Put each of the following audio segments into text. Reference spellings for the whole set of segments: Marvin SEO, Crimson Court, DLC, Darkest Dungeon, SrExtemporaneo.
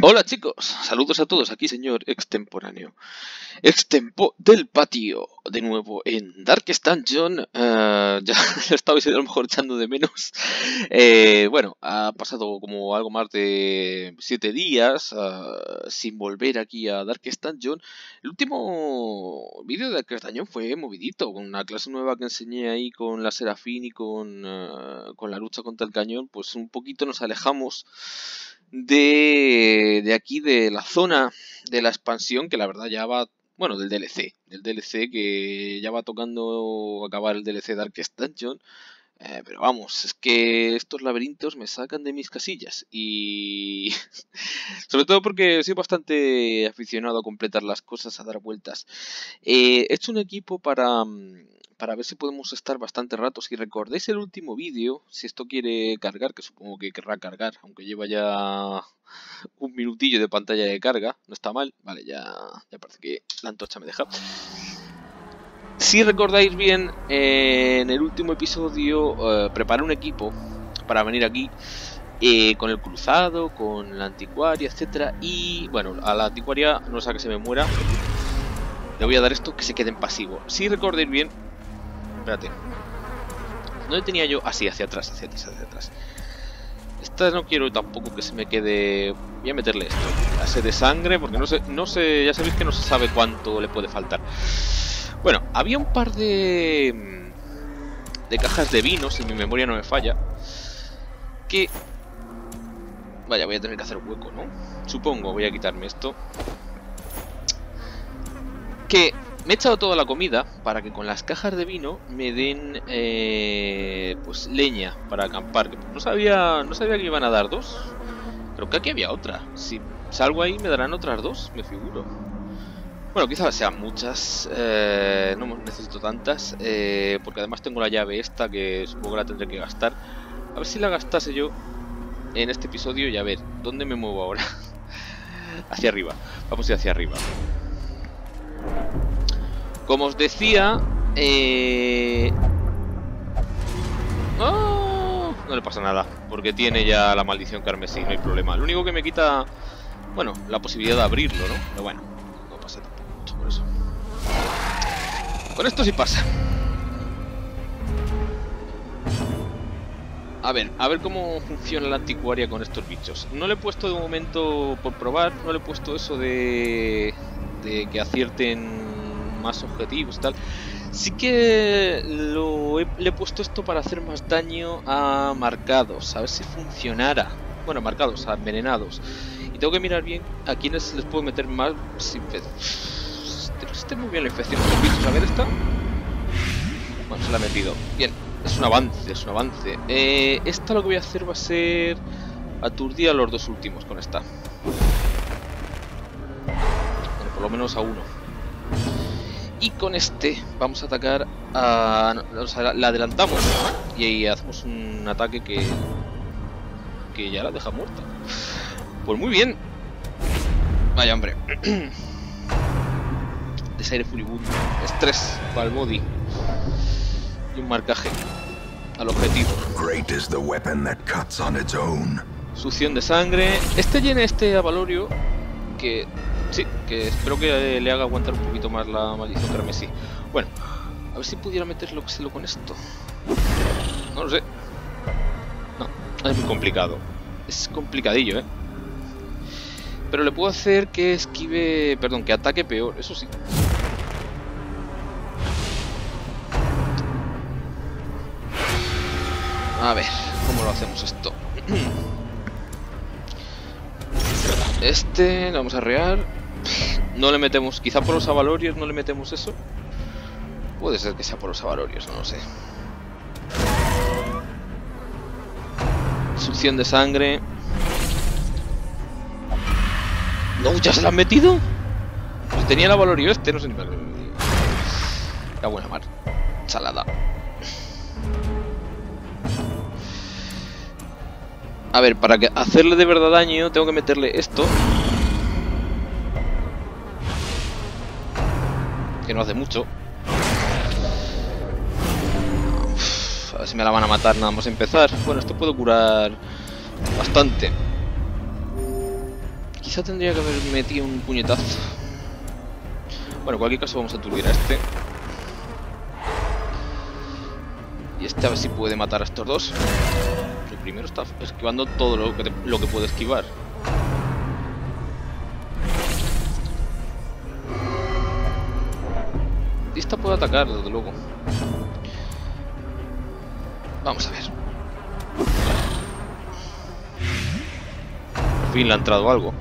Hola chicos, saludos a todos, aquí señor extemporáneo. Extempo del patio, de nuevo en Darkest Dungeon. Ya lo estabais a lo mejor echando de menos. Bueno, ha pasado como algo más de 7 días sin volver aquí a Darkest Dungeon. El último vídeo de Darkest Dungeon fue movidito, con una clase nueva que enseñé ahí con la Serafín y con la lucha contra el cañón. Pues un poquito nos alejamos de aquí, de la zona de la expansión, que la verdad ya va, bueno, del DLC que ya va tocando acabar el DLC Darkest Dungeon, pero vamos, es que estos laberintos me sacan de mis casillas y sobre todo porque soy bastante aficionado a completar las cosas, a dar vueltas. He hecho un equipo para ver si podemos estar bastante rato. Si recordáis el último vídeo, si esto quiere cargar, que supongo que querrá cargar, aunque lleva ya un minutillo de pantalla de carga, no está mal. Vale, ya parece que la antorcha me deja. Si recordáis bien, en el último episodio preparé un equipo para venir aquí, con el cruzado, con la anticuaria, etcétera. Y bueno, a la anticuaria, no sea que se me muera, le voy a dar esto que se quede en pasivo. Si recordáis bien, espérate, ¿dónde tenía yo? Ah, sí, hacia atrás. Esta no quiero tampoco que se me quede. Voy a meterle esto, clase de sangre, porque no sé, ya sabéis que no se sabe cuánto le puede faltar. Bueno, había un par de cajas de vino, si mi memoria no me falla, que... Vaya, voy a tener que hacer hueco, ¿no? Supongo. Voy a quitarme esto, que... me he echado toda la comida para que con las cajas de vino me den pues leña para acampar. No sabía que iban a dar dos. Creo que aquí había otra. Si salgo ahí me darán otras dos, me figuro. Bueno, quizás sean muchas. No necesito tantas. Porque además tengo la llave esta, que supongo que la tendré que gastar. A ver si la gastase yo en este episodio. Y a ver, ¿dónde me muevo ahora? Hacia arriba. Vamos a ir hacia arriba. Como os decía, no le pasa nada, porque tiene ya la maldición carmesí, no hay problema. Lo único que me quita, bueno, la posibilidad de abrirlo, ¿no? Pero bueno, no pasa tampoco mucho por eso. Con esto sí pasa. A ver cómo funciona la anticuaria con estos bichos. No le he puesto de momento, por probar, no le he puesto eso de que acierten más objetivos, tal. Sí que le he puesto esto para hacer más daño a marcados, a ver si funcionara. Bueno, marcados, a envenenados. Y tengo que mirar bien a quienes les puedo meter más sin fe. Resiste muy bien la infección de los bichos. A ver esta. Bueno, se la ha metido. Bien, es un avance, es un avance. Esta lo que voy a hacer va a ser aturdir a los dos últimos con esta. Bueno, por lo menos a uno. Y con este vamos a atacar a... O sea, la adelantamos y ahí hacemos un ataque que ya la deja muerta. Pues muy bien. Vaya, hombre. Desaire furibundo. Estrés para el body. Y un marcaje al objetivo. Succión de sangre. Este llena este avalorio que... Sí, que espero que le haga aguantar un poquito más la maldición carmesí. Bueno, a ver si pudiera meterlo con esto. No lo sé. No, es muy complicado. Es complicadillo, ¿eh? Pero le puedo hacer que esquive... Perdón, que ataque peor, eso sí. A ver, ¿cómo lo hacemos esto? Este, lo vamos a arrear. No le metemos, quizá por los avalorios no le metemos eso. Puede ser que sea por los avalorios, no lo sé. Succión de sangre. No, ya se la han metido. Pues tenía el avalorio este, no sé ni para qué lo he metido. La buena mar. Salada. A ver, para que hacerle de verdad daño tengo que meterle esto, que no hace mucho. Uf, a ver si me la van a matar nada más empezar. Bueno, esto puedo curar bastante. Quizá tendría que haber metido un puñetazo. Bueno, en cualquier caso vamos a turbiar a este. Y este a ver si puede matar a estos dos. El primero está esquivando todo lo que puede esquivar. Y esta puede atacar, desde luego. Vamos a ver. Por fin le ha entrado algo.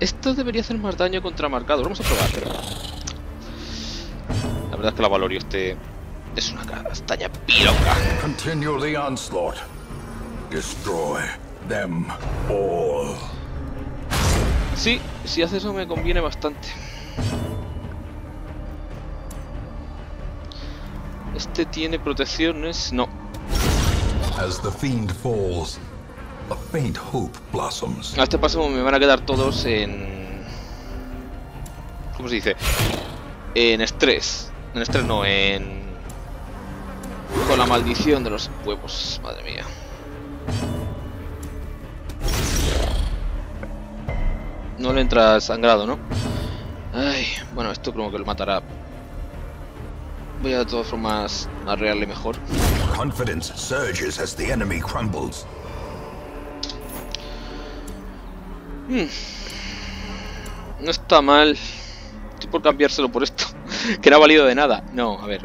Esto debería hacer más daño contra marcado. Vamos a probar. Pero... la verdad es que la Valorio este es una castaña piroca. Continue the onslaught. Destroy them all. Sí, si hace eso me conviene bastante. Este tiene protecciones, no. As the fiend falls. A faint hope blossoms. A este paso me van a quedar todos en... ¿cómo se dice? En estrés. En estrés no, en... con la maldición de los huevos. Madre mía. No le entra sangrado, ¿no? Ay, bueno, esto creo que lo matará. Voy a de todas formas a arrearle mejor. Confidence surges as the enemy crumbles. No está mal. Estoy por cambiárselo por esto. Que no ha valido de nada. No, a ver.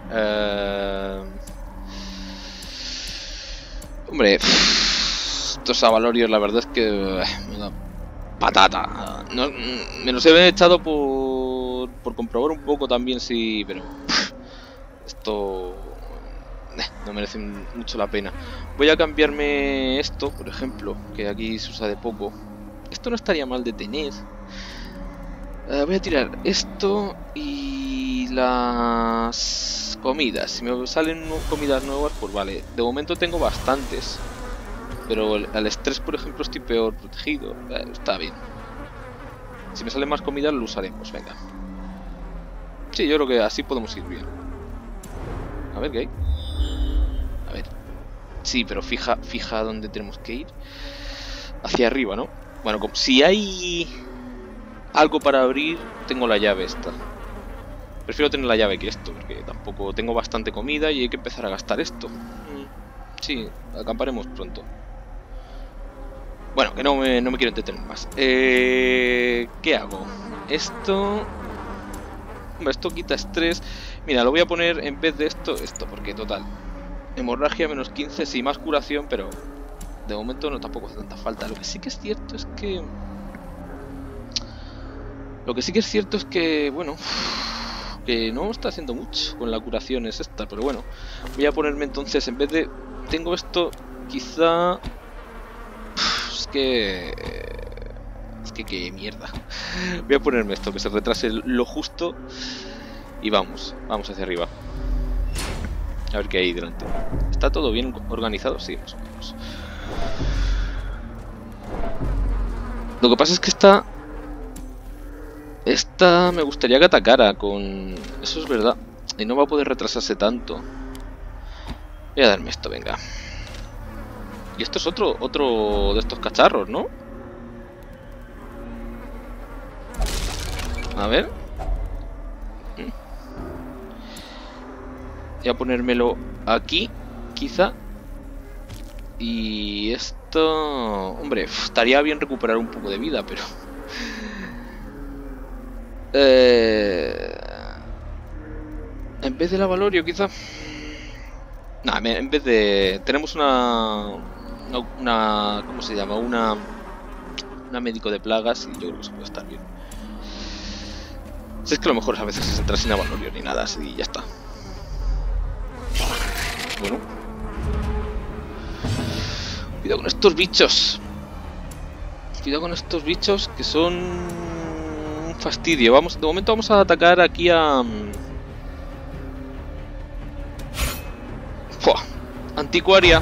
Hombre, estos avalorios la verdad es que me da patata. No, me los he echado por comprobar un poco también si... pero esto no merece mucho la pena. Voy a cambiarme esto, por ejemplo, que aquí se usa de poco. Esto no estaría mal de tener. Voy a tirar esto y las comidas. Si me salen comidas nuevas, pues vale. De momento tengo bastantes. Pero al estrés, por ejemplo, estoy peor protegido. Está bien. Si me salen más comidas, lo usaremos. Venga. Sí, yo creo que así podemos ir bien. A ver qué hay. A ver. Sí, pero fija dónde tenemos que ir. Hacia arriba, ¿no? Bueno, si hay algo para abrir, tengo la llave esta. Prefiero tener la llave que esto, porque tampoco tengo bastante comida y hay que empezar a gastar esto. Sí, acamparemos pronto. Bueno, que no me quiero entretener más. ¿Qué hago? Esto... hombre, esto quita estrés. Mira, lo voy a poner en vez de esto, esto, porque total. Hemorragia menos 15, sí, más curación, pero... de momento no tampoco hace tanta falta. Lo que sí que es cierto es que... lo que sí que es cierto es que, bueno... que no está haciendo mucho con la curación es esta, pero bueno. Voy a ponerme entonces, en vez de... tengo esto, quizá... es que... qué mierda. Voy a ponerme esto, que se retrase lo justo. Y vamos, vamos hacia arriba. A ver qué hay delante. ¿Está todo bien organizado? Sí, más o menos. Lo que pasa es que esta me gustaría que atacara con... eso es verdad. Y no va a poder retrasarse tanto. Voy a darme esto, venga. Y esto es otro de estos cacharros, ¿no? A ver. Voy a ponérmelo aquí, quizá. Y esto... hombre, estaría bien recuperar un poco de vida, pero... en vez de la Valorio, quizá... nah, en vez de... tenemos una... ¿cómo se llama? Una médico de plagas y yo creo que se puede estar bien. Si es que lo mejor es a veces es entrar sin la Valorio ni nada, así y ya está. Bueno... cuidado con estos bichos. Cuidado con estos bichos que son un fastidio. Vamos, de momento vamos a atacar aquí a... ¡fua! Anticuaria.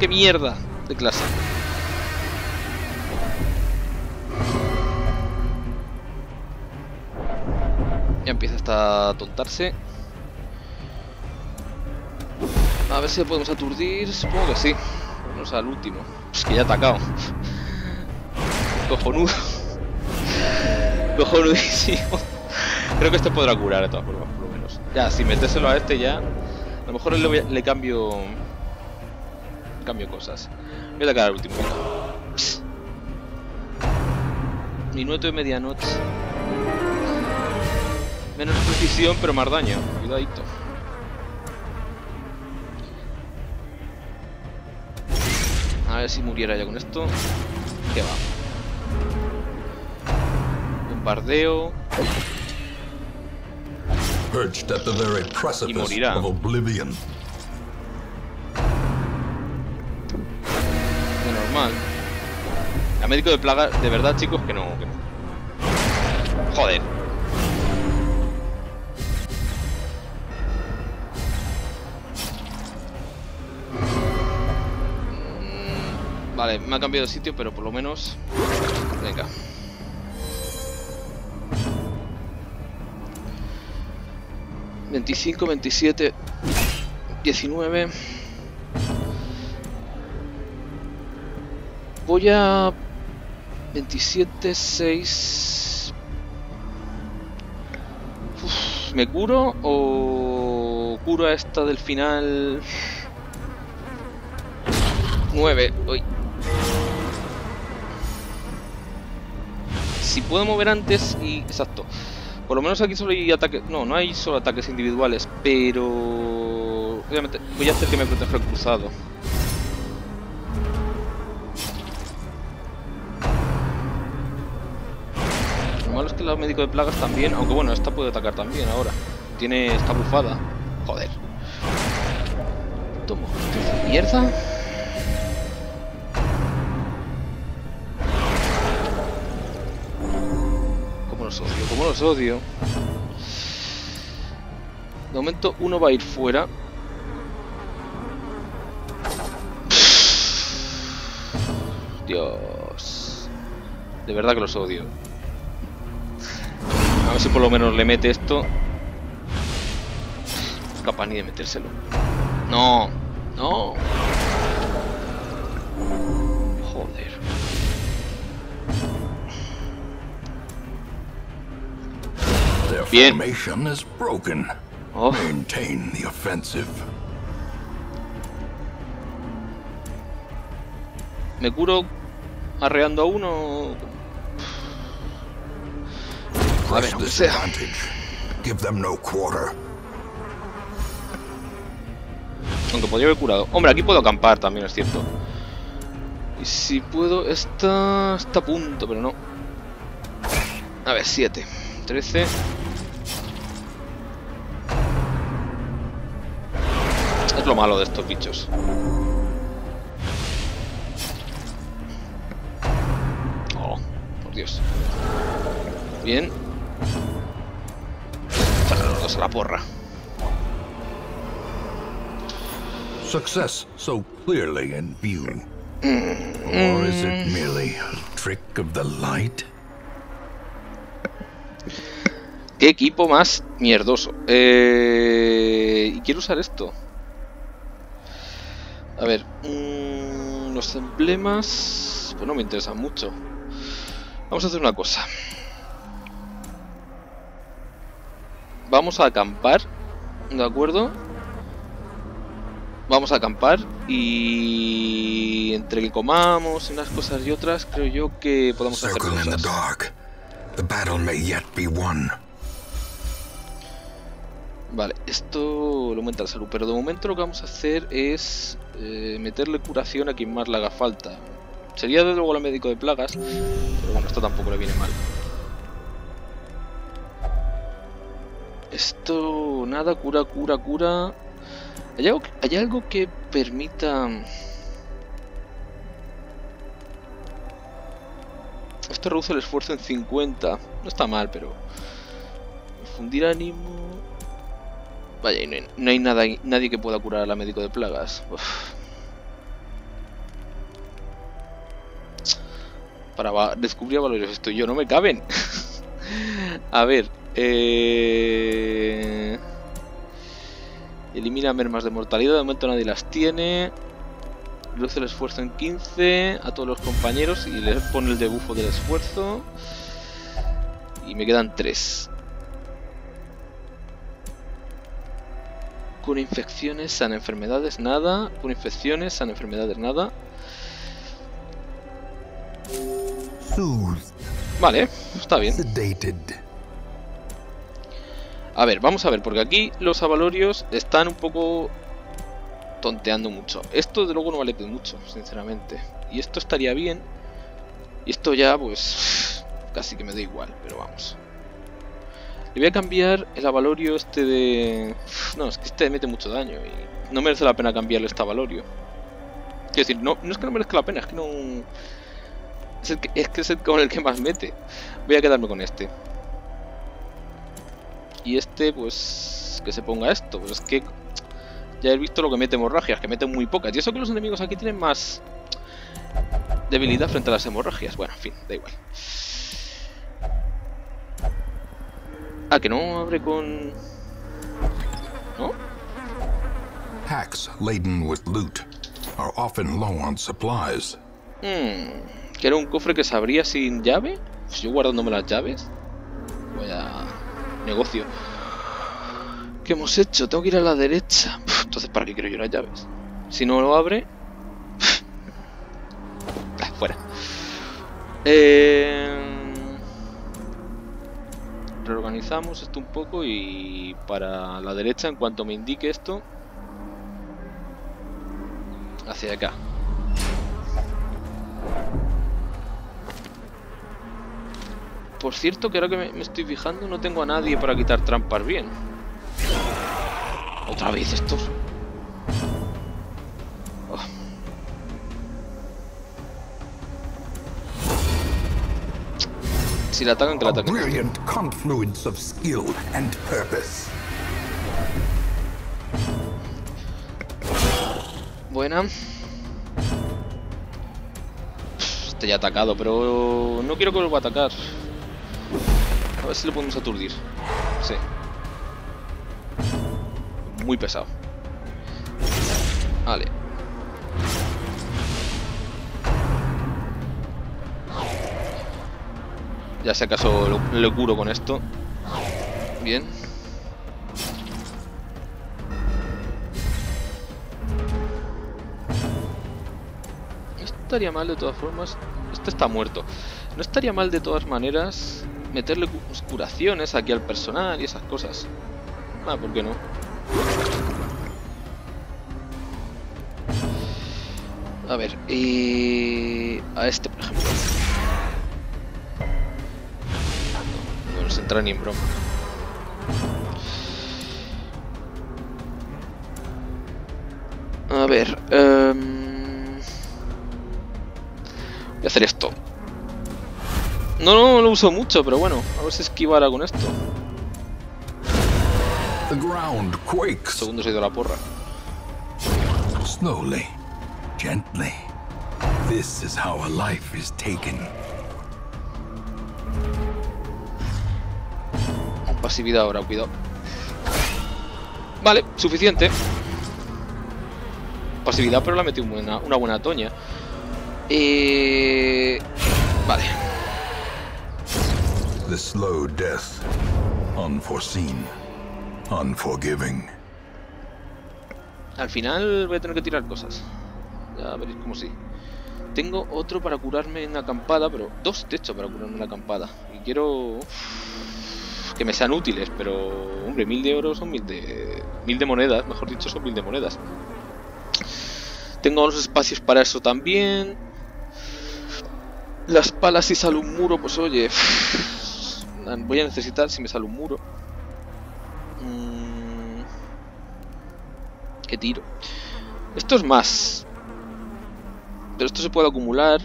¡Qué mierda de clase! Ya empieza hasta a tontarse. A ver si le podemos aturdir. Supongo que sí. Vamos al último. Es que ya he atacado. Cojonudo. Cojonudísimo. Creo que este podrá curar de todas formas, por lo menos. Ya, si metérselo a este ya. A lo mejor le cambio. Cambio cosas. Voy a atacar al último. Psst. Minuto de medianoche. Menos precisión, pero más daño. Cuidadito. A ver si muriera ya con esto. ¿Qué va? Bombardeo. Y morirá. De normal. A médico de plaga, de verdad, chicos, que no. Joder. Vale, me ha cambiado de sitio, pero por lo menos... Venga. ...25, 27... ...19... Voy a... 27, 6... Uf, ¿me curo o... curo a esta del final? 9... Uy. Si puedo mover antes y... Exacto. Por lo menos aquí solo hay ataques... No, no hay solo ataques individuales, pero... Obviamente voy a hacer que me proteja el cruzado. Lo malo es que los médicos de plagas también... Aunque bueno, esta puede atacar también ahora. Tiene... está bufada. Joder. Tomo. Mierda. Como los odio. De momento uno va a ir fuera. Dios. De verdad que los odio. A ver si por lo menos le mete esto. No es capaz ni de metérselo. No. No. Joder. Bien. Oh. Me curo arreando a uno. A ver, aunque sea. Aunque podría haber curado. Hombre, aquí puedo acampar también, es cierto. Y si puedo, esta está a punto, pero no. A ver, 7, 13. Lo malo de estos bichos. Oh, por Dios. Bien. Echarle los dos a la porra. Success so clearly in view. Or is it merely a trick of the light? Qué equipo más mierdoso. Y quiero usar esto. A ver, los emblemas... Pues no me interesan mucho. Vamos a hacer una cosa. Vamos a acampar, ¿de acuerdo? Vamos a acampar y... Entre que comamos unas cosas y otras, creo yo que podamos hacer cosas. Vale, esto lo aumenta la salud, pero de momento lo que vamos a hacer es meterle curación a quien más le haga falta. Sería desde luego el médico de plagas, pero bueno, esto tampoco le viene mal. Esto, nada, cura, cura, cura. ¿Hay algo que permita...? Esto reduce el esfuerzo en 50. No está mal, pero... Infundir ánimo... Vaya, no hay nada, nadie que pueda curar a la médico de plagas. Uf. Para descubrir valores esto yo, no me caben. A ver, Elimina mermas de mortalidad, de momento nadie las tiene. Reduce el esfuerzo en 15 a todos los compañeros y les pone el debufo del esfuerzo. Y me quedan 3. Cura infecciones, sana enfermedades, nada. Cura infecciones, sana enfermedades, nada. Vale, está bien. A ver, vamos a ver, porque aquí los avalorios están un poco tonteando mucho. Esto desde luego no vale mucho, sinceramente. Y esto estaría bien. Y esto ya, pues, casi que me da igual, pero vamos. Le voy a cambiar el avalorio este de... No, es que este mete mucho daño y no merece la pena cambiarle este avalorio. Quiero decir, no es que no merezca la pena, es que no... Es el con el que más mete. Voy a quedarme con este. Y este, pues, que se ponga esto. Pues es que ya he visto lo que mete hemorragias, que meten muy pocas. Y eso que los enemigos aquí tienen más debilidad frente a las hemorragias. Bueno, en fin, da igual. Ah, que no abre con... ¿No? Hacks laden with loot are often low on supplies. ¿Que era un cofre que se abría sin llave? Pues yo guardándome las llaves. Vaya negocio. ¿Qué hemos hecho? Tengo que ir a la derecha. Entonces, ¿para qué quiero yo las llaves? Si no lo abre... Ah, fuera. Reorganizamos esto un poco y para la derecha, en cuanto me indique esto... Hacia acá. Por cierto, que ahora que me estoy fijando no tengo a nadie para quitar trampas bien. Otra vez estos. Oh. Si la atacan, que la ataquen. Buena. Este ya ha atacado, pero no quiero que vuelva a atacar. A ver si lo podemos aturdir. Sí. Muy pesado. Vale. Ya si acaso lo curo con esto. Bien. No estaría mal de todas formas. Este está muerto. No estaría mal de todas maneras meterle curaciones aquí al personal y esas cosas. Ah, ¿por qué no? A ver, a este por ejemplo. No nos entra ni en broma. A ver, voy a hacer esto. No lo uso mucho, pero bueno, a ver si esquivara con esto. Segundo se ha ido la porra. Slowly, gently. This is how a life is taken. Pasividad ahora, cuidado. Vale, suficiente. Pasividad, pero la metí una buena toña. Vale. The slow death, unforeseen, unforgiving. Al final voy a tener que tirar cosas. Ya veréis como sí. Tengo otro para curarme en la acampada, pero dos de hecho para curarme en la acampada. Y quiero que me sean útiles, pero hombre, 1000 de euros son 1000 de monedas, mejor dicho son 1000 de monedas. Tengo los espacios para eso también. Las palas si sale un muro, pues oye. Voy a necesitar si me sale un muro. ¿Qué tiro? Esto es más. Pero esto se puede acumular.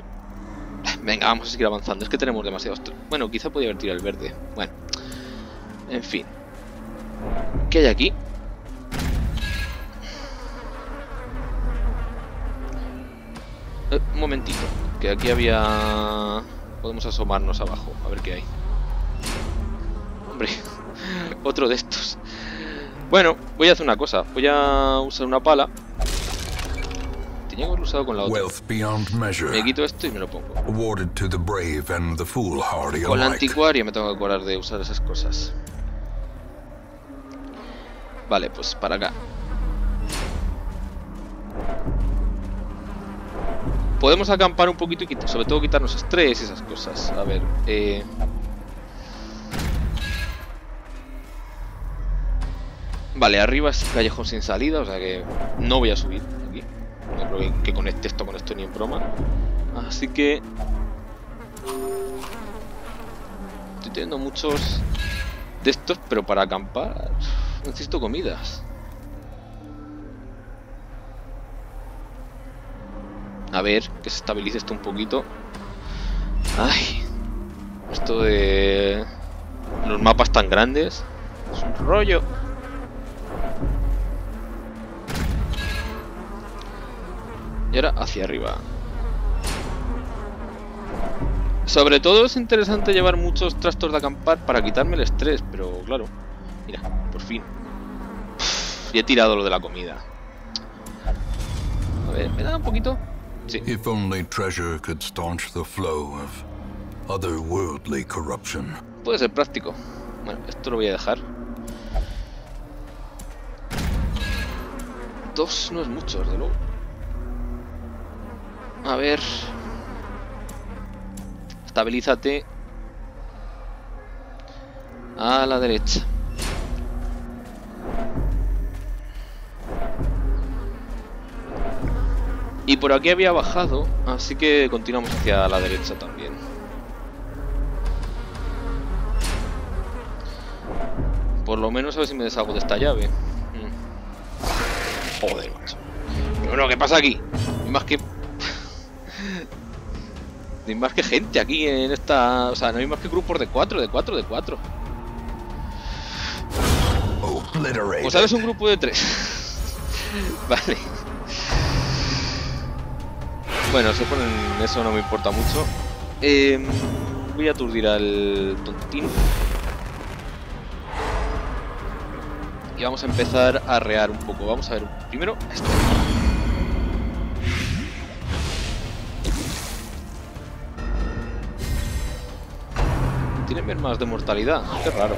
Venga, vamos a seguir avanzando. Es que tenemos demasiados. Bueno, quizá podía haber tirado el verde. Bueno. En fin. ¿Qué hay aquí? Un momentito. Que aquí había... Podemos asomarnos abajo. A ver qué hay. Hombre, otro de estos. Bueno, voy a hacer una cosa. Voy a usar una pala. Tenía que haber usado con la otra. Me quito esto y me lo pongo. Con la anticuaria me tengo que acordar de usar esas cosas. Vale, pues para acá. Podemos acampar un poquito y sobre todo quitarnos estrés y esas cosas. A ver, vale, arriba es callejón sin salida, o sea que no voy a subir aquí. No creo que conecte esto con esto ni en broma. Así que estoy teniendo muchos de estos, pero para acampar necesito comidas. A ver, que se estabilice esto un poquito. Ay, esto de los mapas tan grandes es un rollo. Y ahora hacia arriba. Sobre todo es interesante llevar muchos trastos de acampar para quitarme el estrés, pero claro. Mira, por fin. Y he tirado lo de la comida. A ver, ¿me da un poquito? Sí. If only treasure could staunch the flow of otherworldly corruption. Puede ser práctico. Bueno, esto lo voy a dejar. Dos no es mucho, desde luego. A ver. Estabilízate. A la derecha. Y por aquí había bajado, así que continuamos hacia la derecha también. Por lo menos a ver si me deshago de esta llave. Joder, macho. Bueno, ¿qué pasa aquí? No hay más que gente aquí en esta... O sea, no hay más que grupos de 4. O sabes, un grupo de 3. Vale. Bueno, se ponen... Eso no me importa mucho. Voy a aturdir al tontín. Y vamos a empezar a rear un poco. Vamos a ver primero esto. Tienen más de mortalidad. Qué raro.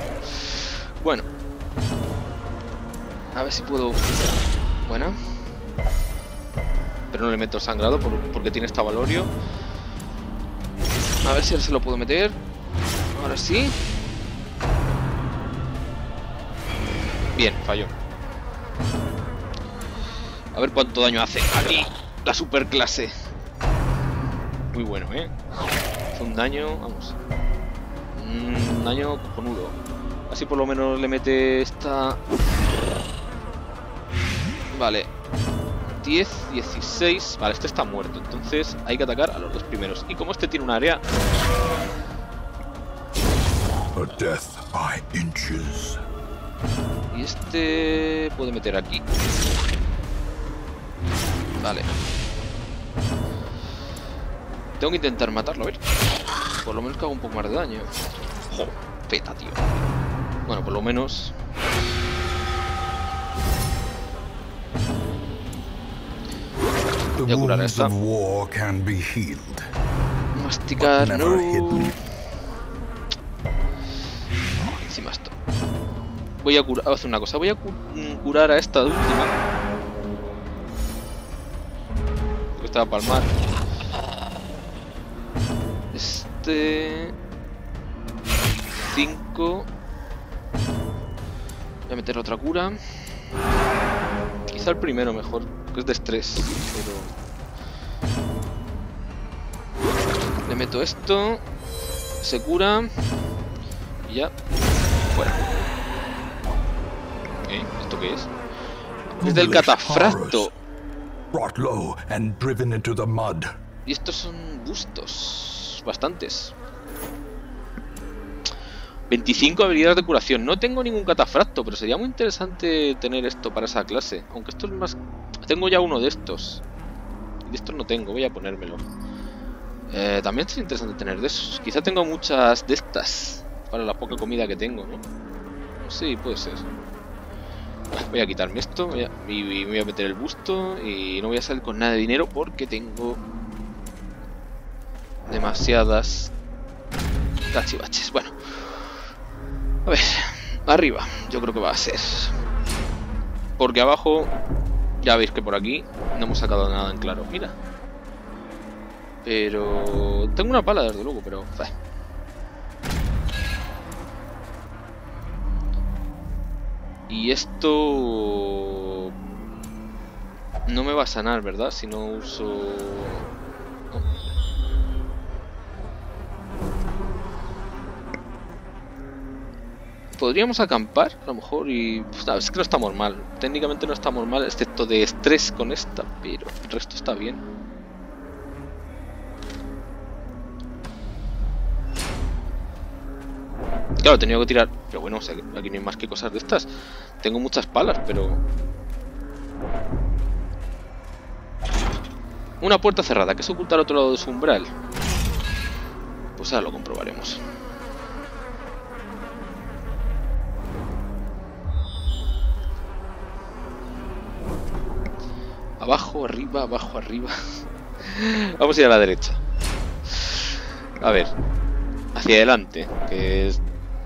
Bueno. A ver si puedo... Bueno. Pero no le meto sangrado porque tiene esta valorio. A ver si se lo puedo meter. Ahora sí. Bien, falló. A ver cuánto daño hace. Aquí, la superclase. Muy bueno, ¿eh? Hace un daño, vamos. Un daño cojonudo. Así por lo menos le mete esta... Vale. 10, 16... Vale, este está muerto, entonces hay que atacar a los dos primeros. Y como este tiene un área... Y este... puede meter aquí. Vale. Tengo que intentar matarlo, a ver. Por lo menos que haga un poco más de daño. ¡Jo! Peta, tío. Bueno, por lo menos... Voy a curar esta. Masticar, no. Encima esto. Voy a curar. Voy a hacer una cosa. Voy a curar a esta de última. Porque estaba para palmar. Este. 5. Voy a meter otra cura. Quizá el primero mejor. Que es de estrés, pero... Le meto esto. Se cura. Y ya. Fuera. ¿Eh? ¿Esto qué es? Es del catafracto. Y estos son bustos. Bastantes. 25 habilidades de curación. No tengo ningún catafracto, pero sería muy interesante tener esto para esa clase. Aunque esto es más... Tengo ya uno de estos. De estos no tengo, voy a ponérmelo. También es interesante tener de esos. Quizá tengo muchas de estas. Para la poca comida que tengo, ¿no? Sí, puede ser. Voy a quitarme esto y me voy a meter el busto y no voy a salir con nada de dinero porque tengo demasiadas cachivaches. Bueno, a ver, arriba yo creo que va a ser, porque abajo ya veis que por aquí no hemos sacado nada en claro, mira, pero tengo una pala desde luego, pero y esto no me va a sanar, ¿verdad? Si no uso... No. Podríamos acampar, a lo mejor, y... Pues, no, es que no estamos mal. Técnicamente no estamos mal, excepto de estrés con esta, pero el resto está bien. Claro, he tenido que tirar... Pero bueno, o sea, aquí no hay más que cosas de estas. Tengo muchas palas, pero... Una puerta cerrada, que se oculta al otro lado de su umbral. Pues ahora lo comprobaremos. Abajo, arriba, abajo, arriba. Vamos a ir a la derecha. A ver. Hacia adelante. Que es...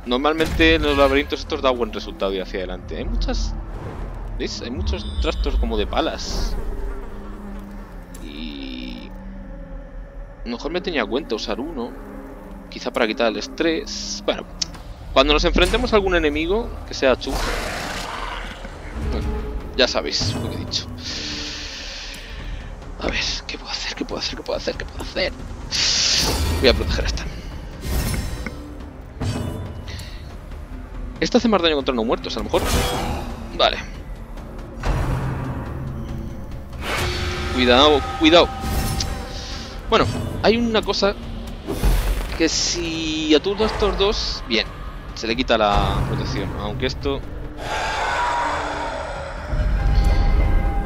Normalmente los laberintos estos dan buen resultado y hacia adelante. Hay muchas... ¿Veis? Hay muchos trastos como de palas. Y... A lo mejor me tenía cuenta usar uno. Quizá para quitar el estrés. Bueno. Cuando nos enfrentemos a algún enemigo que sea chungo. Bueno, ya sabéis lo que he dicho. A ver, ¿qué puedo hacer? ¿Qué puedo hacer? ¿Qué puedo hacer? ¿Qué puedo hacer? Voy a proteger a esta. Esta hace más daño contra no muertos, a lo mejor. Vale. Cuidado, cuidado. Bueno, hay una cosa que si aturdo a estos dos, bien, se le quita la protección, aunque esto...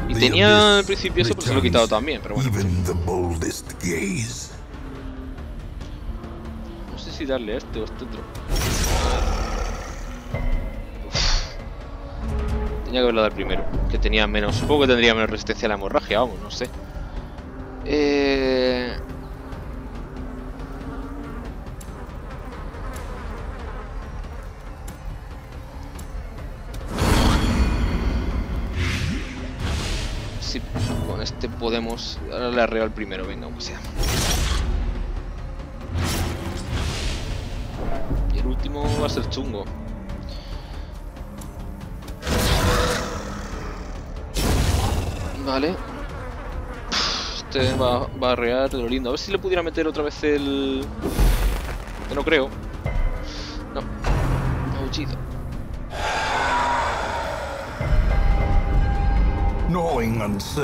Y tenía al principio eso, pero se lo he quitado también, pero bueno. No sé si darle a este o a este otro. Uf. Tenía que haberlo dado primero, que tenía menos... Supongo que tendría menos resistencia a la hemorragia, vamos, no sé. Si con este podemos darle a real primero, venga, aunque sea. Y el último va a ser chungo. Vale. Este va a arrear de lo lindo. A ver si le pudiera meter otra vez el... No creo. No. Aullido.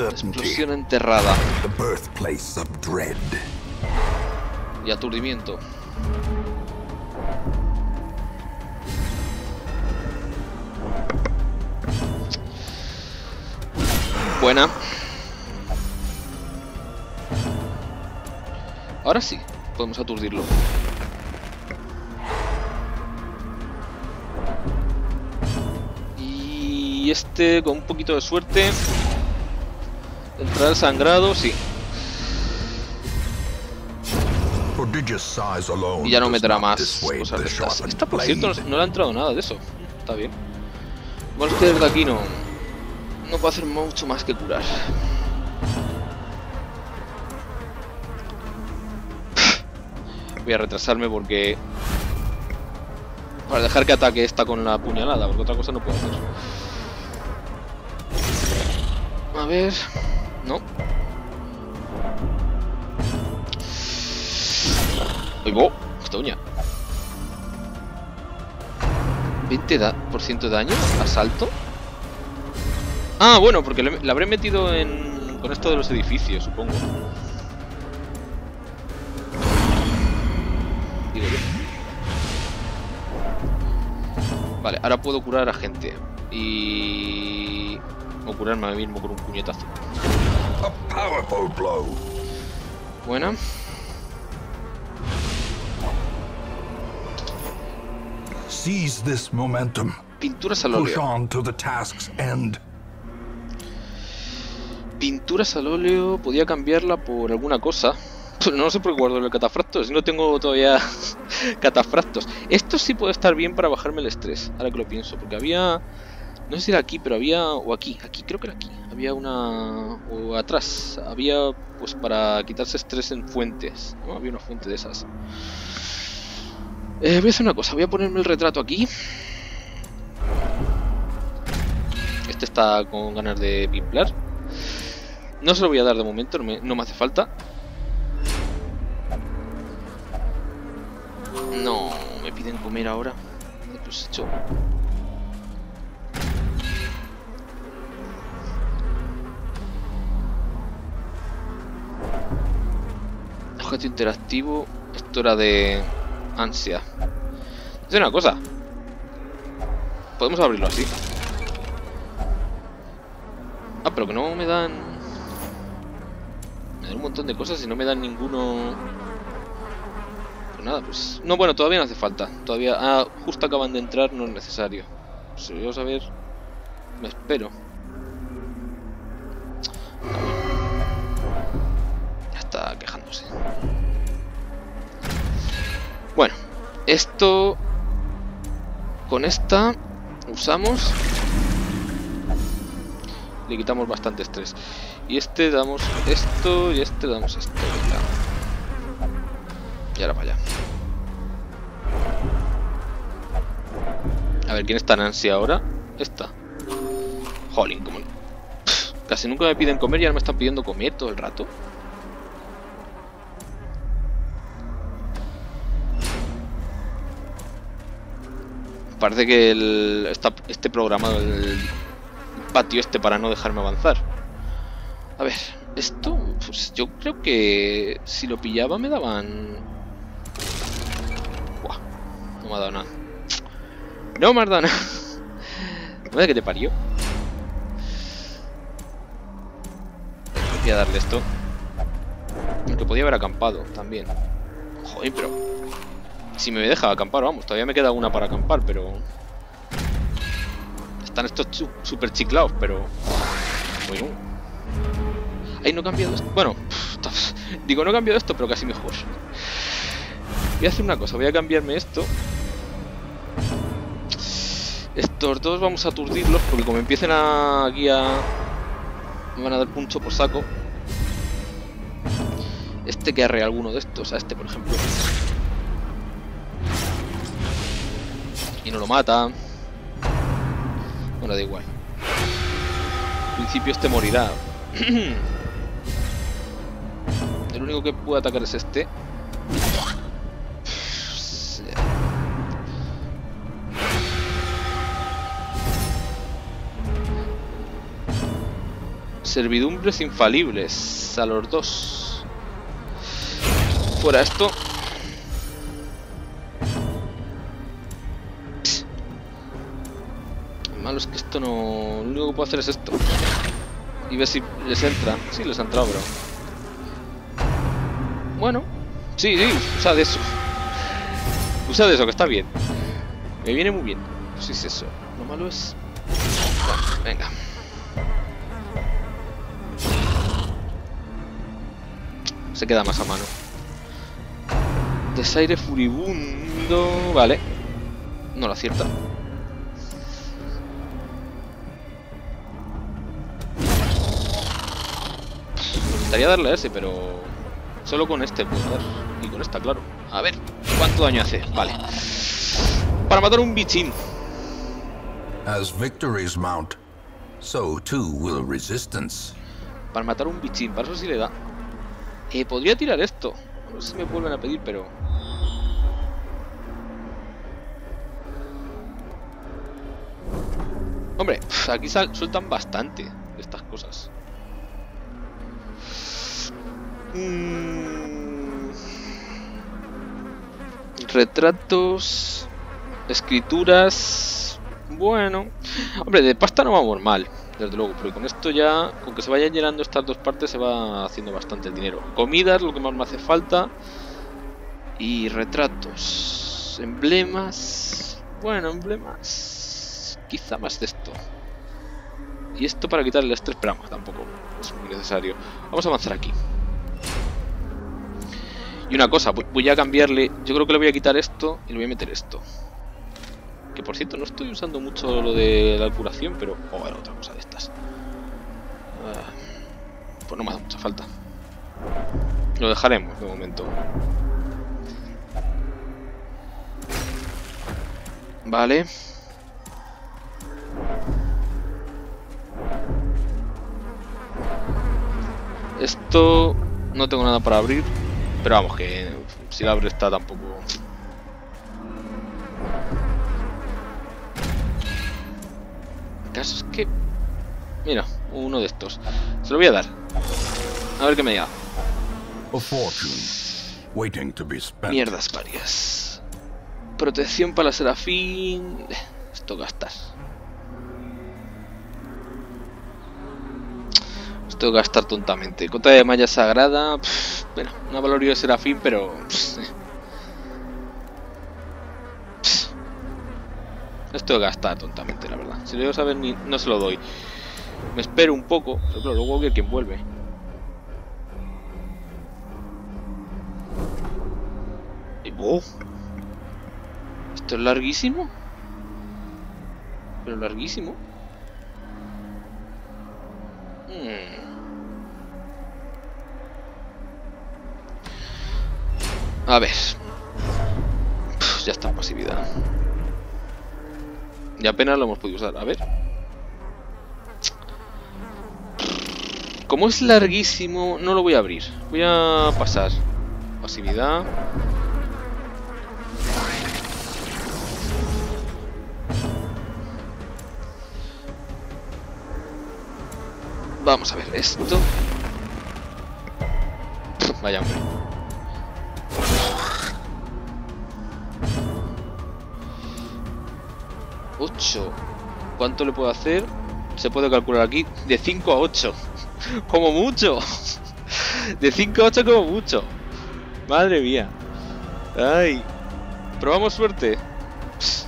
Explosión enterrada. Y aturdimiento. Buena. Ahora sí, podemos aturdirlo. Y este, con un poquito de suerte... Entrar al sangrado, sí. Y ya no meterá más cosas de estas. Esta, por cierto, no le ha entrado nada de eso. Está bien. Bueno, es que desde aquí no puedo hacer mucho más que curar. Voy a retrasarme porque... Para dejar que ataque esta con la puñalada, porque otra cosa no puedo hacer. A ver... No. ¡Ay, bo! ¡Esta uña! 20% de daño. ¿Asalto? Ah, bueno, porque la habré metido en... Con esto de los edificios, supongo. Digo yo. Vale, ahora puedo curar a gente. Y... O curarme a mí mismo con un puñetazo. Buena. Seize this momentum. Pinturas al óleo. Pinturas al óleo, podía cambiarla por alguna cosa. No sé por qué guardo el catafracto, si no tengo todavía catafractos. Esto sí puede estar bien para bajarme el estrés, ahora que lo pienso, porque había... No sé si era aquí, pero había... O aquí, creo que era aquí. Había una... O atrás. Había, pues, para quitarse estrés en fuentes, ¿no? Había una fuente de esas. Voy a hacer una cosa. Voy a ponerme el retrato aquí. Este está con ganas de pimplar. No se lo voy a dar de momento, no me hace falta. No, me piden comer ahora. Pues hecho... Objeto interactivo. Esto era de ansia. Es una cosa. Podemos abrirlo así. Ah, pero que no me dan... Me dan un montón de cosas y no me dan ninguno... Pues nada, pues... No, bueno, todavía no hace falta. Todavía... Ah, justo acaban de entrar, no es necesario. Si vamos a ver... Me espero. Quejándose. Bueno, esto con esta usamos, le quitamos bastante estrés, y este damos esto y este damos esto, y ahora para allá. A ver quién está en ansia ahora. Esta. Jolín, como casi nunca me piden comer y ahora me están pidiendo comer todo el rato. Parece que esté programado el patio este para no dejarme avanzar. A ver, esto... Pues yo creo que si lo pillaba me daban... Buah, no me ha dado nada. No me ha dado nada. Madre que te parió. Voy a darle esto. Porque podía haber acampado también. Joder, pero... Si me deja acampar, vamos, todavía me queda una para acampar, pero... Están estos super chiclados, pero... Bueno. Ay, no he cambiado esto. Bueno, digo, no he cambiado esto, pero casi mejor. Voy a hacer una cosa, voy a cambiarme esto. Estos dos vamos a aturdirlos, porque como empiecen aquí a... Me van a dar puncho por saco. Este que arre alguno de estos, a este por ejemplo... Y no lo mata. Bueno, da igual. Al principio este morirá. El único que puede atacar es este. Servidumbres infalibles a los dos. Fuera esto. Es que esto no... Lo único que puedo hacer es esto. Y ver si les entra. Sí, les ha entrado, bro. Bueno. Sí, sí. Usa de eso. Usa de eso, que está bien. Me viene muy bien. Sí, es eso. Lo malo es... Venga. Se queda más a mano. Desaire furibundo... Vale. No lo acierta. Me gustaría darle a ese, pero solo con este puedo dar. Y con esta, claro. A ver, ¿cuánto daño hace? Vale. Para matar un bichín. Para matar un bichín, para eso sí le da. Podría tirar esto. No sé si me vuelven a pedir, pero... Hombre, aquí sueltan bastante de estas cosas. Retratos, escrituras. Bueno, hombre, de pasta no vamos mal, desde luego, porque con esto ya, con que se vayan llenando estas dos partes, se va haciendo bastante el dinero. Comidas, lo que más me hace falta. Y retratos, emblemas. Bueno, emblemas quizá más de esto. Y esto para quitarle el estrés, pero vamos, tampoco es muy necesario. Vamos a avanzar aquí. Y una cosa, voy a cambiarle. Yo creo que le voy a quitar esto y le voy a meter esto. Que por cierto, no estoy usando mucho lo de la curación, pero... oh, era otra cosa de estas. Pues no me hace mucha falta. Lo dejaremos de momento. Vale. Esto... no tengo nada para abrir. Pero vamos, que si la abro esta tampoco... el caso es que... mira, uno de estos. Se lo voy a dar. A ver qué me da. Mierdas varias. Protección para la Serafín... esto gastar. Esto gastar tontamente. Cota de malla sagrada... pff, bueno, una valoría de Serafín, pero... pff, pff. Esto gastar tontamente, la verdad. Si lo debo saber, ni... no se lo doy. Me espero un poco, pero claro, luego que quien vuelve. Oh. Esto es larguísimo. Pero larguísimo. A ver. Uf, ya está, pasividad. Y apenas lo hemos podido usar. A ver. Como es larguísimo, no lo voy a abrir. Voy a pasar. Pasividad. Vamos a ver esto. Vaya hombre. Ocho. ¿Cuánto le puedo hacer? Se puede calcular aquí. De 5 a 8. Como mucho. De 5 a 8 como mucho. Madre mía. Ay. ¿Probamos suerte? Psst.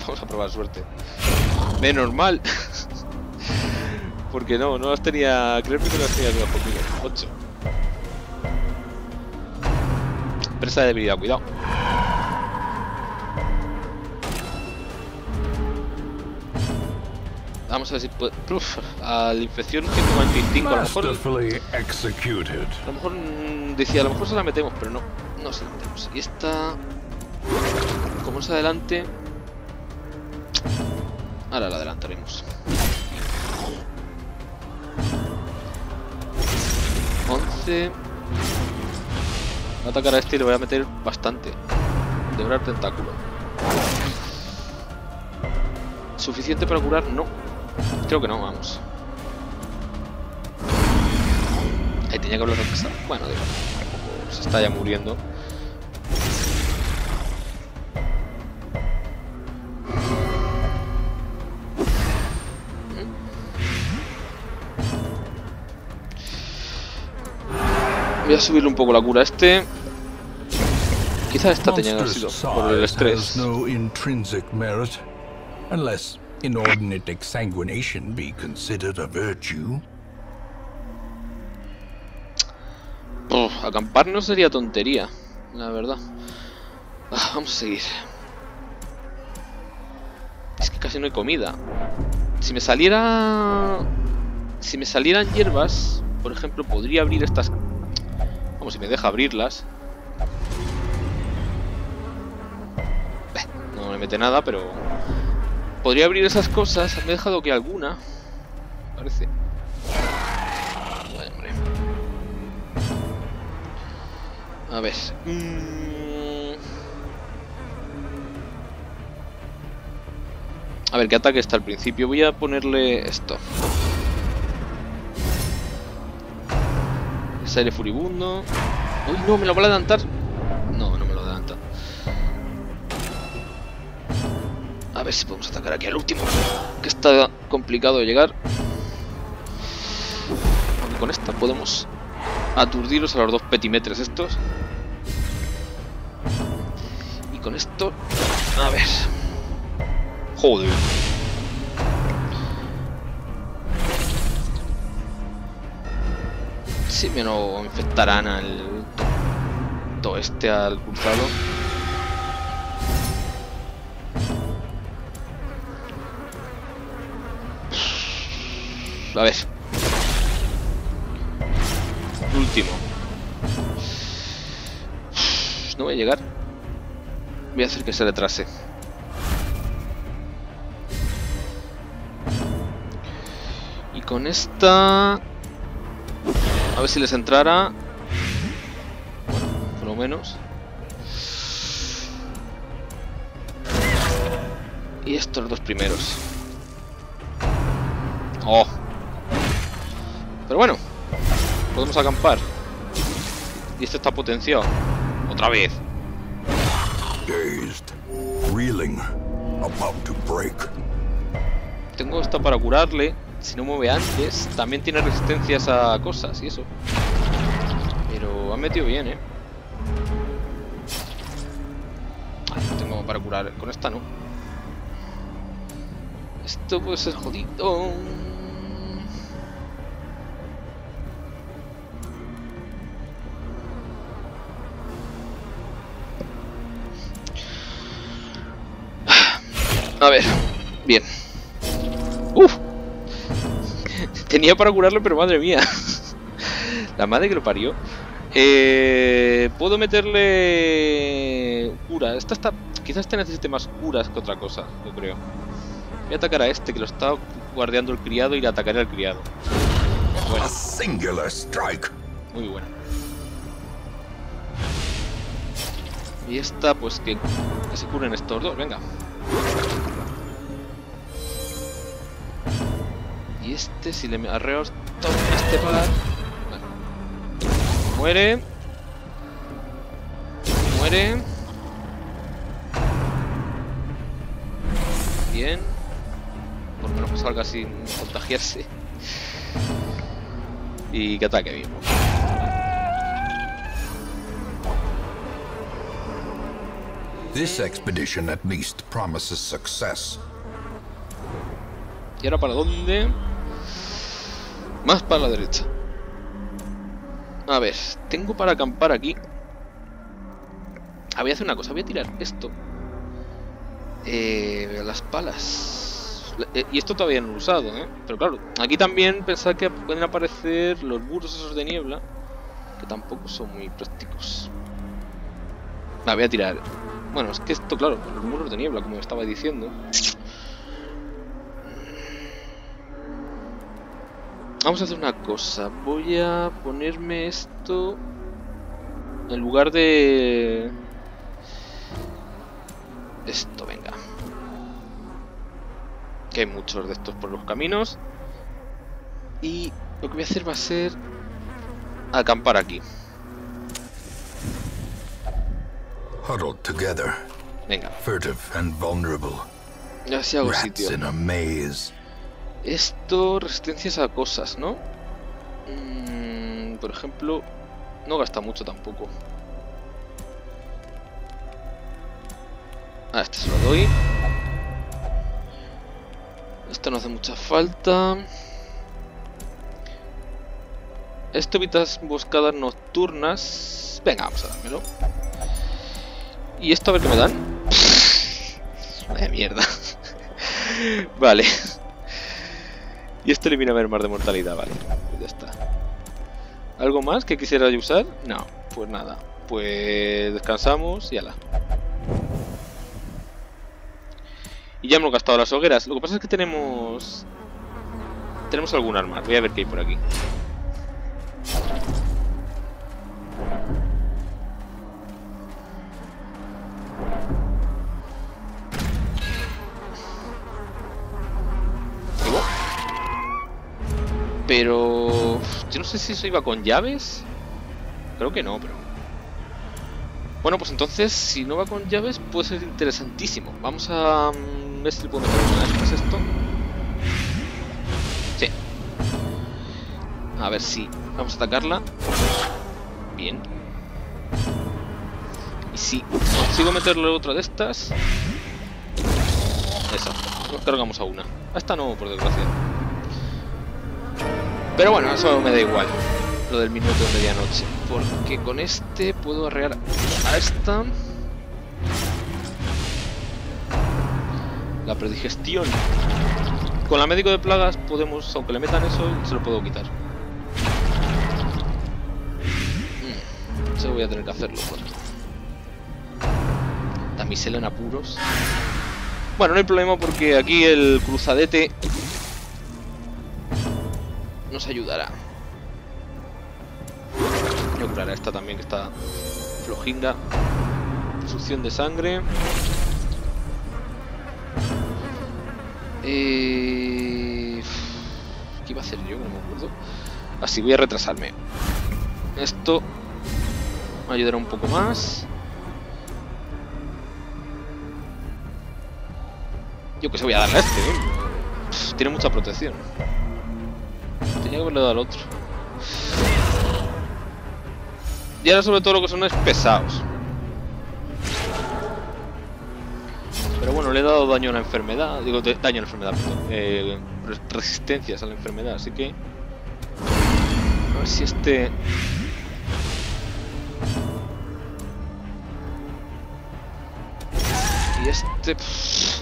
Vamos a probar suerte. Menos mal. Porque no las tenía... creo que no las tenía todas conmigo. 8. Presa de debilidad, cuidado. Vamos a ver si puede... uf, a la infección 195, a lo mejor... a lo mejor... decía, a lo mejor se la metemos, pero no. No se la metemos. Y esta... como es adelante... ahora la adelantaremos. 11. Voy a atacar a este y le voy a meter bastante. Devorar tentáculo. ¿Suficiente para curar? No. Creo que no, vamos. Ahí tenía que hablar de pasar. Bueno, digo, se está ya muriendo. Voy a subirle un poco la cura a este. Quizás esta tenía que haber sido por el estrés. Uf, acampar no sería tontería, la verdad. Ah, vamos a seguir. Es que casi no hay comida. Si me saliera... si me salieran hierbas, por ejemplo, podría abrir estas... como si me deja abrirlas. No me mete nada, pero... podría abrir esas cosas. Me he dejado que alguna... parece. Hombre. A ver. A ver, que ataque está al principio. Voy a ponerle esto. Aire furibundo. Uy, no, me lo va a adelantar. No, no me lo adelanta. A ver si podemos atacar aquí al último, que está complicado de llegar. Aunque con esta podemos aturdirlos a los dos petimetres estos. Y con esto... a ver... Joder. Si me lo infectarán al... todo este al pulsado. A ver. Último. No voy a llegar. Voy a hacer que se retrase. Y con esta... a ver si les entrara. Bueno, por lo menos. Y estos dos primeros. Oh. Pero bueno, podemos acampar. Y este está potenciado. Otra vez. Tengo esta para curarle. Si no mueve antes, también tiene resistencias a cosas y eso. Pero ha metido bien, ¿eh? Ah, no tengo para curar. Con esta no. Esto puede ser jodido. A ver, bien. ¡Uf! Tenía para curarlo, pero madre mía. La madre que lo parió. Puedo meterle... cura. Esta está... quizás este necesite más curas que otra cosa, yo creo. Voy a atacar a este, que lo está guardeando el criado, y le atacaré al criado. Bueno. Muy bueno. Y esta, pues que se curen estos dos, venga. Y este, si le arreo todo este par, vale. Muere. Muere. Bien. Por lo menos que salga sin contagiarse. Y que ataque bien. This expedition at least promises success. ¿Y ahora para dónde? Más para la derecha. A ver, tengo para acampar aquí. Voy a hacer una cosa, voy a tirar esto. Las palas. Y esto todavía no lo he usado, ¿eh? Pero claro, aquí también pensad que pueden aparecer los burros esos de niebla, que tampoco son muy prácticos. La voy a tirar. Bueno, es que esto, claro, los muros de niebla, como estaba diciendo. Vamos a hacer una cosa. Voy a ponerme esto en lugar de... esto, venga. Que hay muchos de estos por los caminos. Y lo que voy a hacer va a ser acampar aquí. Huddled together, venga. Furtive and vulnerable. Ya se hago sitio. Esto, resistencias a cosas, ¿no? Por ejemplo, no gasta mucho tampoco. Ah, este se lo doy. Esto no hace mucha falta. Esto evita emboscadas nocturnas. Venga, vamos a dármelo. Y esto a ver qué me dan. Vaya mierda. Vale. Y esto elimina ver más de mortalidad, vale. Pues ya está. ¿Algo más que quisiera yo usar? No, pues nada. Pues descansamos y ala. Y ya hemos gastado las hogueras. Lo que pasa es que tenemos... tenemos algún arma. Voy a ver qué hay por aquí. Pero... yo no sé si eso iba con llaves. Creo que no, pero... bueno, pues entonces, si no va con llaves, puede ser interesantísimo. Vamos a... ver si puedo meter una vez más esto. Sí. A ver si... vamos a atacarla. Bien. Y si consigo meterle otra de estas... Exacto, nos cargamos a una. A esta no, por desgracia. Pero bueno, eso me da igual. Lo del minuto de medianoche. Porque con este puedo arrear a esta. La predigestión. Con la médico de plagas podemos, aunque le metan eso, se lo puedo quitar. Eso voy a tener que hacerlo. Damisela en apuros. Bueno, no hay problema porque aquí el cruzadete nos ayudará. Voy a curar a esta también que está flojinga. Succión de sangre. ¿Qué iba a hacer yo? No me acuerdo. Así, voy a retrasarme. Esto me ayudará un poco más. Yo que se voy a darle a este, ¿eh? Pff, tiene mucha protección. Tenía que haberle dado al otro. Y ahora sobre todo lo que son es pesados. Pero bueno, le he dado daño a la enfermedad. Digo, daño a la enfermedad, perdón. Resistencias a la enfermedad, así que... A ver si este... Y este... Pff.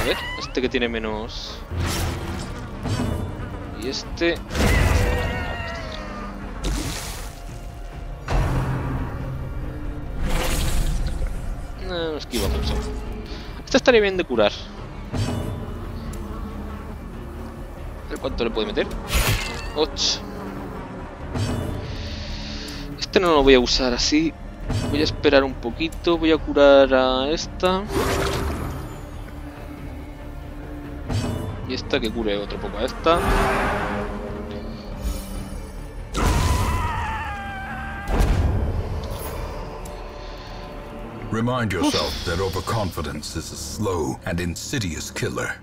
A ver, este que tiene menos... Y este... No, no esquiva mucho. Esta estaría bien de curar. A ver cuánto le puede meter. 8. Este no lo voy a usar así. Voy a esperar un poquito. Voy a curar a esta. Y esta que cure otro poco a esta. Remind yourself that overconfidence is a slow and insidious killer.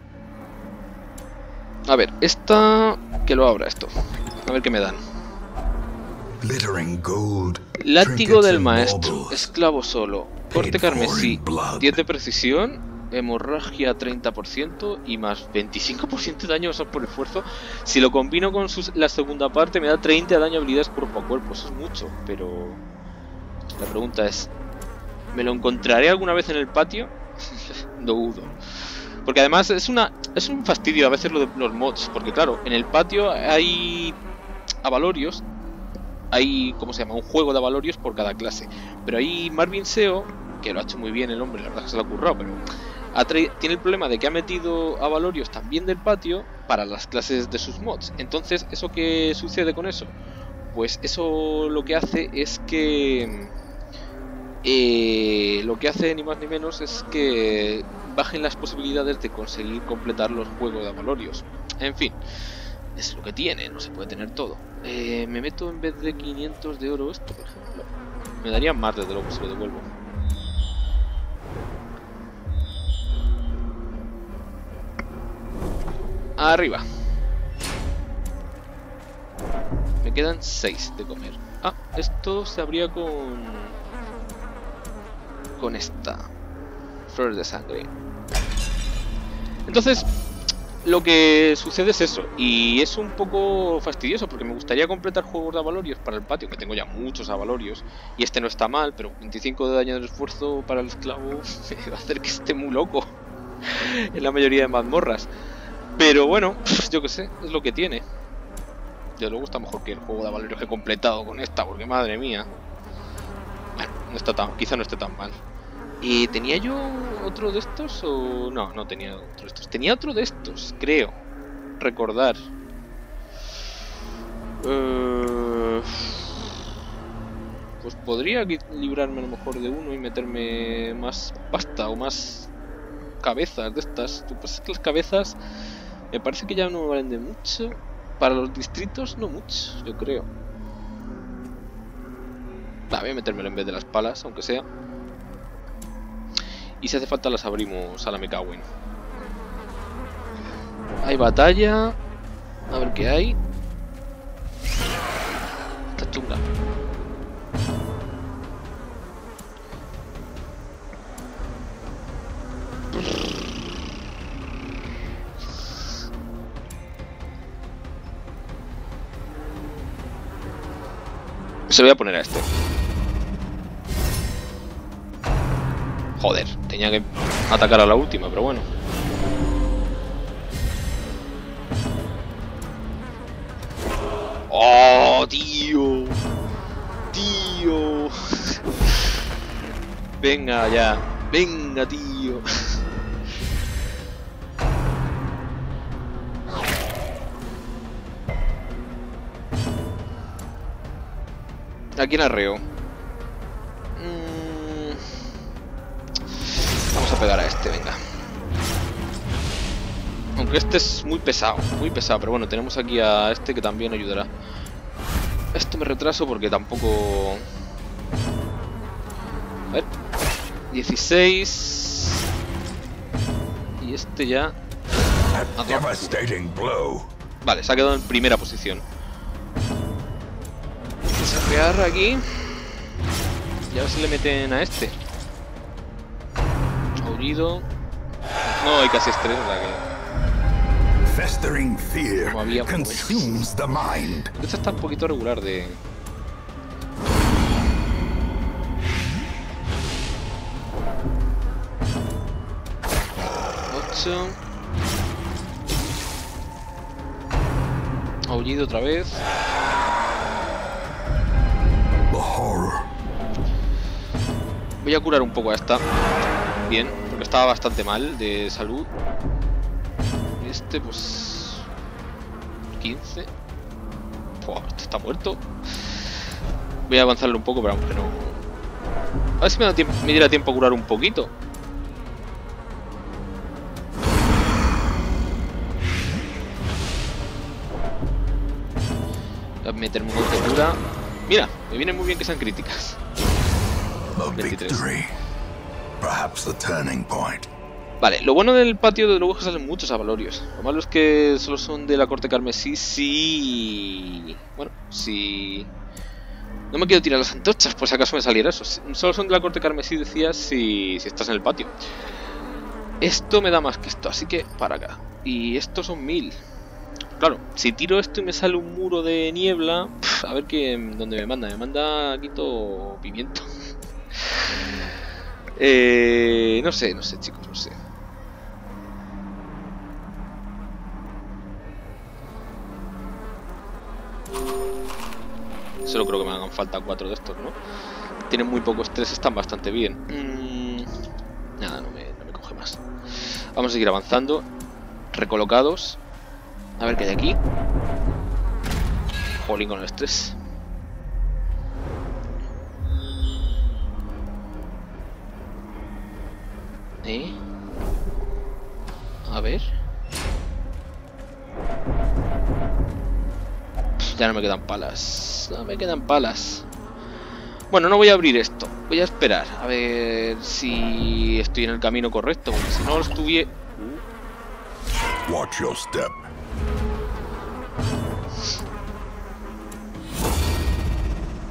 A ver, esta que lo abra esto. A ver qué me dan. Látigo del maestro, esclavo solo, corte carmesí, 10 de precisión, hemorragia 30% y más 25% de daño por esfuerzo. Si lo combino con la segunda parte me da 30 de daño habilidades cuerpo a cuerpo, eso es mucho, pero la pregunta es, ¿me lo encontraré alguna vez en el patio? No dudo. Porque además es un fastidio a veces lo de los mods, porque claro, en el patio hay abalorios. Hay, ¿cómo se llama? Un juego de avalorios por cada clase. Pero ahí Marvin SEO, que lo ha hecho muy bien el hombre, la verdad que se lo ha currado, pero tiene el problema de que ha metido avalorios también del patio para las clases de sus mods. Entonces, ¿eso qué sucede con eso? Pues eso lo que hace es que... lo que hace ni más ni menos es que bajen las posibilidades de conseguir completar los juegos de avalorios. En fin... Es lo que tiene, no se puede tener todo. Me meto en vez de 500 de oro esto, por ejemplo. Me daría más desde luego si lo devuelvo. Arriba. Me quedan 6 de comer. Ah, esto se abría con esta. Flores de sangre. Entonces... Lo que sucede es eso, y es un poco fastidioso porque me gustaría completar juegos de avalorios para el patio, que tengo ya muchos avalorios, y este no está mal, pero 25 de daño de esfuerzo para el esclavo va a hacer que esté muy loco en la mayoría de mazmorras. Pero bueno, yo que sé, es lo que tiene. Desde luego está mejor que el juego de avalorios que he completado con esta, porque madre mía. Bueno, no está tan, quizá no esté tan mal. ¿Tenía yo otro de estos o...? No, no tenía otro de estos. Tenía otro de estos, creo. Recordar. Pues podría librarme a lo mejor de uno y meterme más pasta o más cabezas de estas. Lo que pasa es que las cabezas me parece que ya no valen de mucho. Para los distritos no mucho, yo creo. Va, voy a metérmelo en vez de las palas, aunque sea. Y si hace falta las abrimos a la Mekawin. Hay batalla. A ver qué hay. Está chunga. Se lo voy a poner a este. Joder, tenía que atacar a la última, pero bueno. ¡Oh, tío! ¡Tío! Venga ya. Venga, tío. ¿A quién arreo? Vamos a pegar a este, venga. Aunque este es muy pesado, pero bueno, tenemos aquí a este que también ayudará. Esto me retraso porque tampoco... A ver. 16... Y este ya... Vale, se ha quedado en primera posición. Desarrear aquí. Y a ver si le meten a este. Aullido. No, hay casi estrés, la que... Festering fear consumes the mind. Esta está un poquito regular de... Ocho. Aullido otra vez. The horror. Voy a curar un poco a esta. Bien, porque estaba bastante mal de salud. Este, pues... 15. Pua, este está muerto. Voy a avanzarlo un poco, pero aunque no... A ver si me da tiempo, me diera tiempo a curar un poquito. Voy a meterme un golpe de cura. Mira, me viene muy bien que sean críticas. 23. Vale, lo bueno del patio de luego es que salen muchos abalorios. Lo malo es que solo son de la corte carmesí, sí. Bueno, sí. No me quiero tirar las antorchas por si acaso me saliera eso. Solo son de la corte carmesí, decía, si estás en el patio. Esto me da más que esto, así que para acá. Y estos son 1000. Claro, si tiro esto y me sale un muro de niebla, a ver qué, dónde me manda. Me manda quito pimiento. No sé, chicos, no sé. Solo creo que me hagan falta 4 de estos, ¿no? Tienen muy poco estrés, están bastante bien. Nada, no me coge más. Vamos a seguir avanzando. Recolocados. A ver qué hay aquí. Jolín con el estrés. A ver. Ya no me quedan palas. No me quedan palas. Bueno, no voy a abrir esto. Voy a esperar. A ver si estoy en el camino correcto. Porque si no lo estuviera... Watch your step.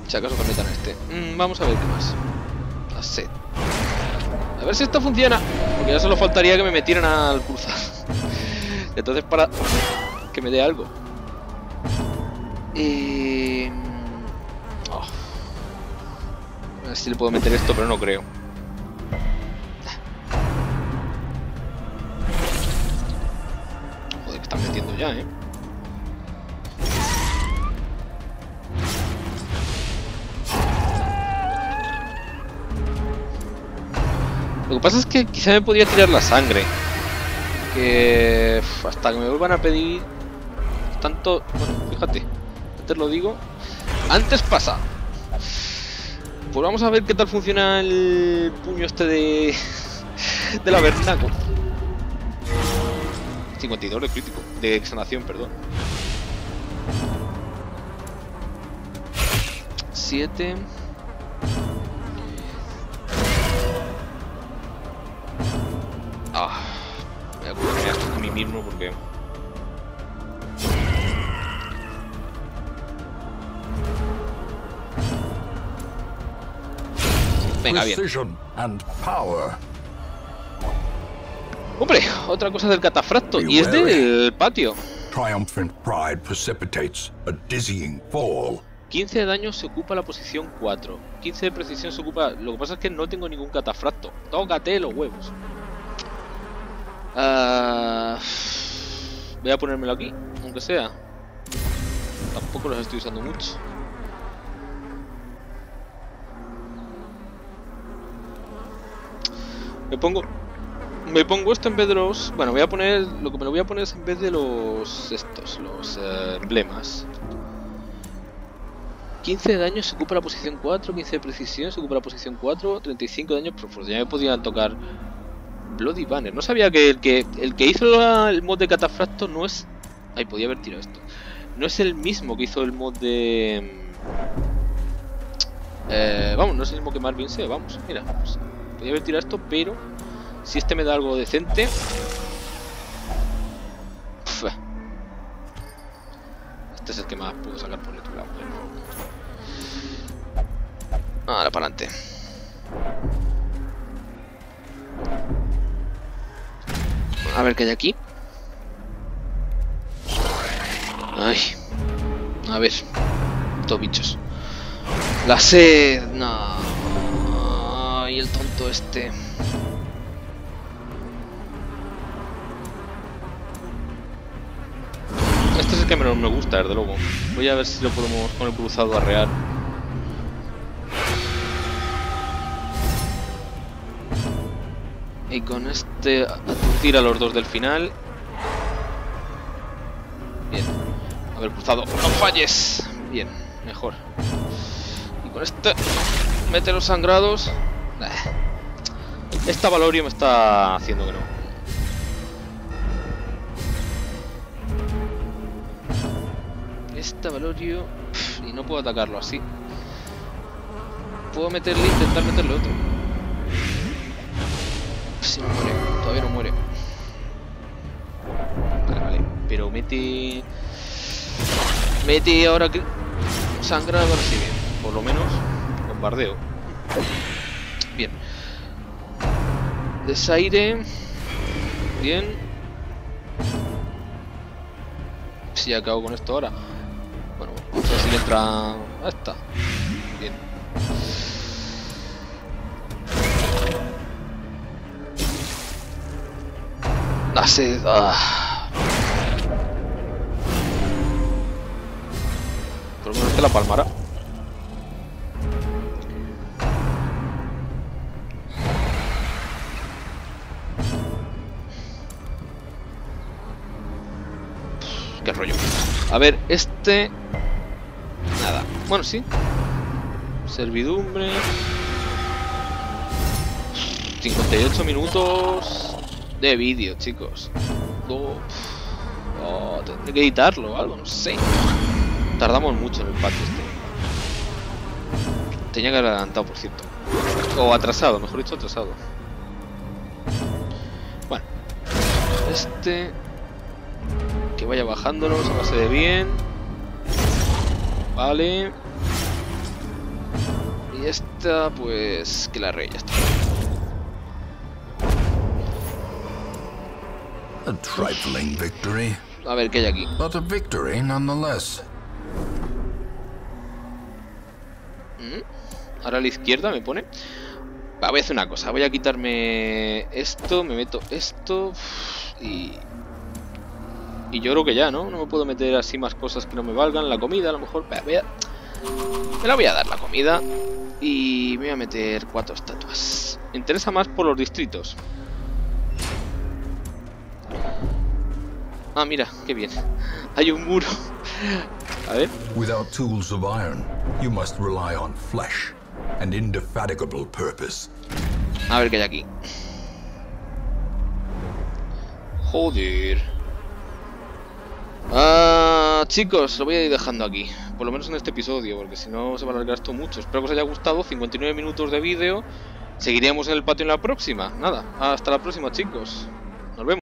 Si acaso que metan a este. Vamos a ver qué más. La sed. A ver si esto funciona. Porque ya solo faltaría que me metieran al cruzar. Entonces para que me dé algo. A ver si le puedo meter esto, pero no creo. Joder, que están metiendo ya, ¿eh? Lo que pasa es que quizá me podría tirar la sangre. Que... hasta que me vuelvan a pedir... Tanto... Bueno, fíjate. Antes lo digo. Antes pasa. Pues vamos a ver qué tal funciona el puño este de... del avernaco. 52 de crítico. De exanación, perdón. 7... mismo porque venga bien. Hombre, otra cosa del catafracto y es del patio. 15 de daño se ocupa la posición 4. 15 de precisión se ocupa... Lo que pasa es que no tengo ningún catafracto. Tócate los huevos. Voy a ponérmelo aquí, aunque sea. Tampoco los estoy usando mucho. Me pongo esto en vez de los... Bueno, voy a poner... Lo que me lo voy a poner es en vez de los... Estos, los emblemas. 15 de daño se ocupa la posición 4, 15 de precisión se ocupa la posición 4, 35 de daño por fuerza. Ya me podían tocar Bloody Banner. No sabía que el que hizo el mod de Catafracto no es... Ay, podía haber tirado esto. No es el mismo que hizo el mod de... vamos, no es el mismo que Marvin SEO, vamos, mira. Pues, podía haber tirado esto, pero... Si este me da algo decente... Uf. Este es el que más puedo sacar por el otro lado, pero... Ahora para adelante. A ver qué hay aquí. Ay. A ver. Dos bichos. La sed. No. Ay, el tonto este. Este es el que menos me gusta, desde luego. Voy a ver si lo podemos con el cruzado arrear. Y con este aturdir a los dos del final. Bien. A ver, cruzado. ¡No falles! Bien, mejor. Y con este... Mete los sangrados. Esta Valorio me está haciendo que no. Esta Valorio... Y no puedo atacarlo así. Puedo meterle e intentar meterle otro. Si no muere, todavía no muere. Vale, pero mete ahora que sangra, ahora sí, bien, por lo menos bombardeo. Bien, desaire, bien. Si acabo con esto ahora, bueno, vamos a ver si le entra a esta. Bien. La sed. Ah. Por lo menos te la palmará. Qué rollo. A ver, este... Nada. Bueno, sí. Servidumbre. 58 minutos... de vídeo, chicos. Tendré que editarlo o algo, no sé. Tardamos mucho en el patch este. Tenía que haber adelantado, por cierto. O atrasado, mejor dicho, atrasado. Bueno. Este... Que vaya bajándonos a base de bien. Vale. Y esta, pues... Que la rey ya está. A trifling victory. A ver qué hay aquí. But a victory nonetheless. Ahora a la izquierda me pone. Va, voy a hacer una cosa. Voy a quitarme esto, me meto esto y yo creo que ya, ¿no? No me puedo meter así más cosas que no me valgan. La comida, a lo mejor. Me la voy a dar la comida y me voy a meter 4 estatuas. Me interesa más por los distritos. Ah, mira, qué bien. Hay un muro. A ver. Without tools of iron, you must rely on flesh and indefatigable purpose. A ver qué hay aquí. Joder. Chicos, lo voy a ir dejando aquí. Por lo menos en este episodio, porque si no se va a alargar esto mucho. Espero que os haya gustado. 59 minutos de vídeo. Seguiremos en el patio en la próxima. Nada, hasta la próxima, chicos. Nos vemos.